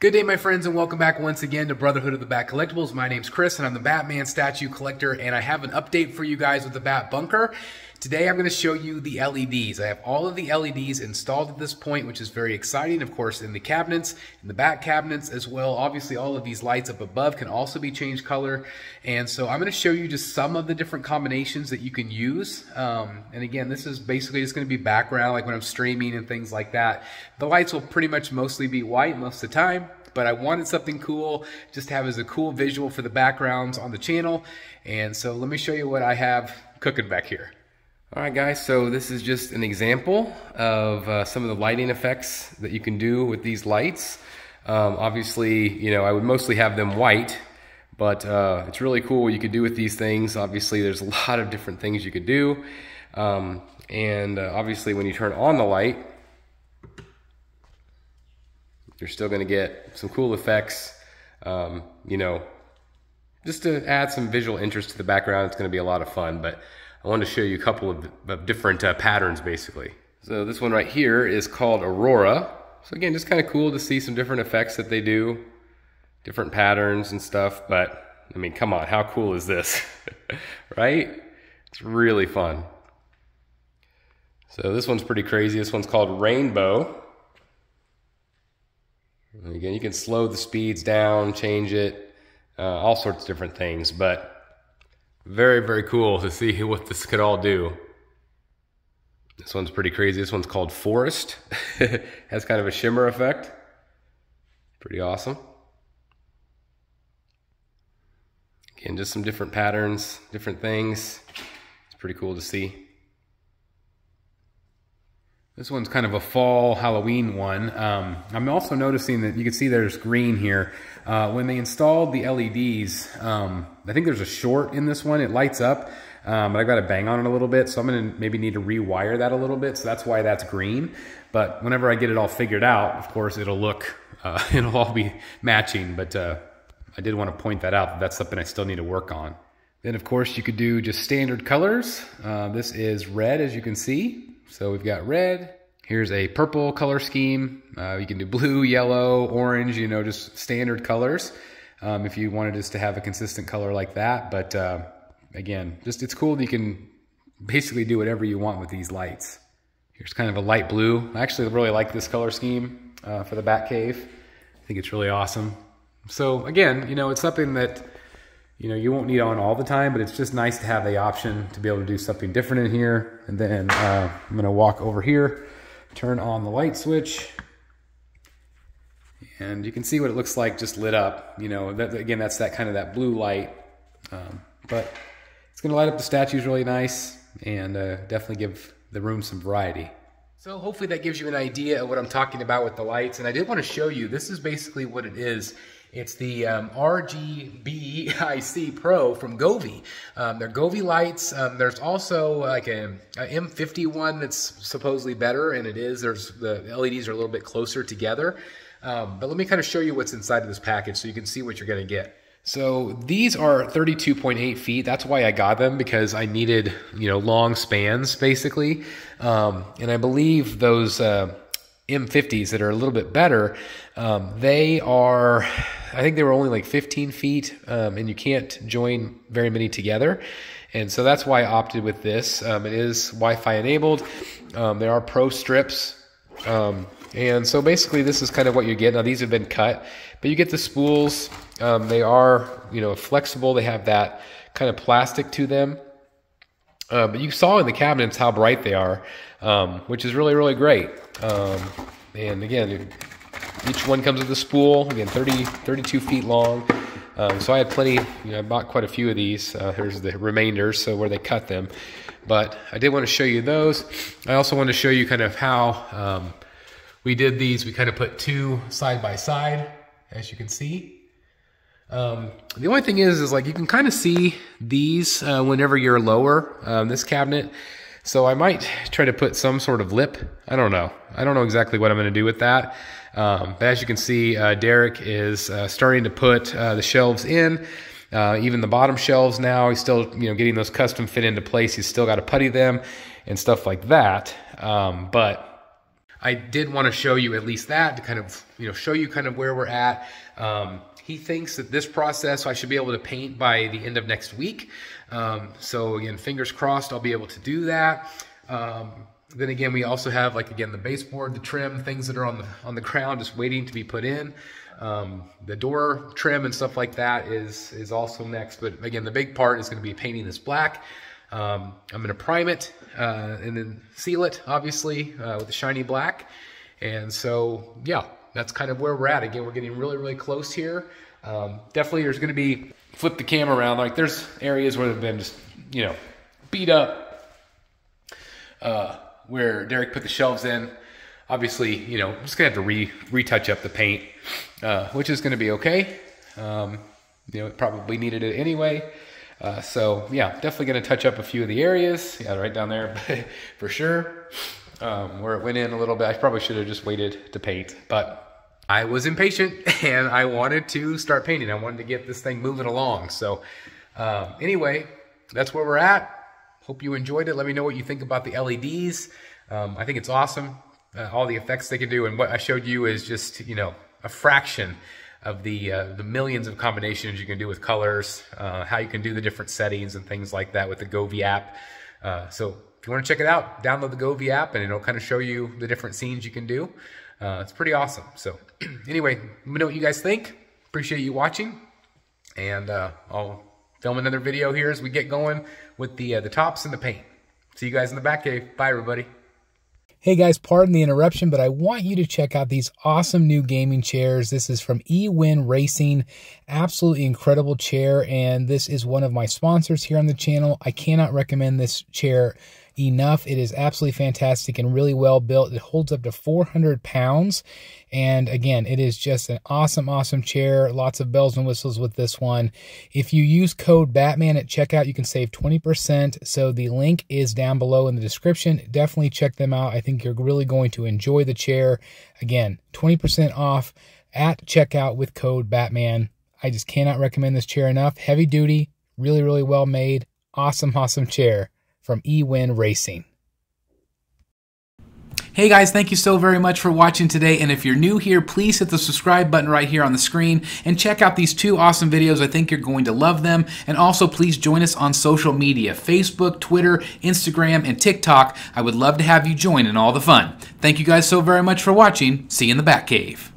Good day, my friends, and welcome back once again to Brotherhood of the Bat Collectibles. My name's Chris, and I'm the Batman Statue Collector, and I have an update for you guys with the Bat Bunker. Today, I'm going to show you the LEDs. I have all of the LEDs installed at this point, which is very exciting, of course, in the cabinets, in the back cabinets as well. Obviously, all of these lights up above can also be changed color, and so I'm going to show you just some of the different combinations that you can use, and again, this is basically just going to be background, like when I'm streaming and things like that. The lights will pretty much mostly be white most of the time, but I wanted something cool just to have as a cool visual for the backgrounds on the channel, and so let me show you what I have cooking back here. Alright guys, so this is just an example of some of the lighting effects that you can do with these lights. Obviously, you know, I would mostly have them white, but it's really cool what you could do with these things. Obviously, there's a lot of different things you could do. Obviously, when you turn on the light, you're still going to get some cool effects, you know, just to add some visual interest to the background. It's going to be a lot of fun, but I wanted to show you a couple of different patterns, basically. So this one right here is called Aurora. So again, just kind of cool to see some different effects that they do, different patterns and stuff, but I mean, come on, how cool is this, right? It's really fun. So this one's pretty crazy. This one's called Rainbow. And again, you can slow the speeds down, change it, all sorts of different things, but very, very cool to see what this could all do. This one's pretty crazy. This one's called Forest. Has kind of a shimmer effect. Pretty awesome. Again, just some different patterns, different things. It's pretty cool to see. This one's kind of a fall Halloween one. I'm also noticing that you can see there's green here. When they installed the LEDs, I think there's a short in this one. It lights up, but I've got to bang on it a little bit. So I'm going to maybe need to rewire that a little bit. So that's why that's green. But whenever I get it all figured out, of course, it'll look, it'll all be matching. But I did want to point that out. That's something I still need to work on. Then, of course, you could do just standard colors. This is red, as you can see. So we've got red. Here's a purple color scheme. You can do blue, yellow, orange, you know, just standard colors. If you wanted us to have a consistent color like that. But again, just it's cool that you can basically do whatever you want with these lights. Here's kind of a light blue. I actually really like this color scheme for the Batcave. I think it's really awesome. So again, you know, it's something that, you know, you won't need on all the time, but it's just nice to have the option to be able to do something different in here. And then I'm gonna walk over here, turn on the light switch, and you can see what it looks like just lit up. You know, that, again, that's that kind of that blue light, but it's gonna light up the statues really nice and definitely give the room some variety. So hopefully that gives you an idea of what I'm talking about with the lights. And I did want to show you, this is basically what it is. It's the RGBIC Pro from Govee. They're Govee lights. There's also like a M51 that's supposedly better, and it is. There's the LEDs are a little bit closer together. But let me kind of show you what's inside of this package so you can see what you're going to get. So these are 32.8 feet. That's why I got them, because I needed, you know, long spans basically. And I believe those M50s that are a little bit better, they are, I think they were only like 15 feet, and you can't join very many together. And so that's why I opted with this. It is Wi-Fi enabled. They are pro strips. And so basically this is kind of what you get. Now these have been cut, but you get the spools. They are, you know, flexible. They have that kind of plastic to them. But you saw in the cabinets how bright they are, which is really, really great. And again, each one comes with a spool, again, 32 feet long. So I had plenty, you know, I bought quite a few of these. Here's the remainders, so where they cut them. But I did want to show you those. I also want to show you kind of how we did these. We kind of put two side by side, as you can see. The only thing is like you can kind of see these whenever you're lower this cabinet. So I might try to put some sort of lip. I don't know. I don't know exactly what I'm going to do with that. But as you can see, Derek is starting to put the shelves in, even the bottom shelves now. He's still, you know, getting those custom fit into place. He's still got to putty them and stuff like that. But I did want to show you at least that to kind of, you know, show you kind of where we're at. He thinks that this process I should be able to paint by the end of next week. So again, fingers crossed I'll be able to do that. Then again, we also have, like, again, the baseboard, the trim, things that are on the ground just waiting to be put in. The door trim and stuff like that is also next. But again, the big part is going to be painting this black. I'm going to prime it and then seal it, obviously, with the shiny black. And so, yeah, that's kind of where we're at. Again, we're getting really, really close here. Definitely there's going to be, flip the camera around, like there's areas where they've been just, you know, beat up, where Derek put the shelves in. Obviously, you know, I'm just going to have to retouch up the paint, which is going to be okay. You know, it probably needed it anyway. So yeah, definitely going to touch up a few of the areas. Yeah, right down there for sure. Where it went in a little bit, I probably should have just waited to paint, but I was impatient and I wanted to start painting. I wanted to get this thing moving along. So anyway, that's where we're at. Hope you enjoyed it. Let me know what you think about the LEDs. I think it's awesome. All the effects they can do, and what I showed you is just, you know, a fraction of the millions of combinations you can do with colors, how you can do the different settings and things like that with the Govee app. So if you want to check it out, download the Govee app and it'll kind of show you the different scenes you can do. It's pretty awesome. So anyway, let me know what you guys think. Appreciate you watching, and I'll film another video here as we get going with the tops and the paint. See you guys in the back cave. Bye, everybody. Hey guys, pardon the interruption, but I want you to check out these awesome new gaming chairs. This is from E-Win Racing. Absolutely incredible chair, and this is one of my sponsors here on the channel. I cannot recommend this chair enough. It is absolutely fantastic and really well built. It holds up to 400 pounds. And again, it is just an awesome, awesome chair. Lots of bells and whistles with this one. If you use code Batman at checkout, you can save 20%. So the link is down below in the description. Definitely check them out. I think you're really going to enjoy the chair. Again, 20% off at checkout with code Batman. I just cannot recommend this chair enough. Heavy duty, really, really well made. Awesome, awesome chair from E-Win Racing. Hey guys, thank you so very much for watching today, and if you're new here, please hit the subscribe button right here on the screen and check out these two awesome videos. I think you're going to love them. And also, please join us on social media, Facebook, Twitter, Instagram, and TikTok. I would love to have you join in all the fun. Thank you guys so very much for watching. See you in the Batcave.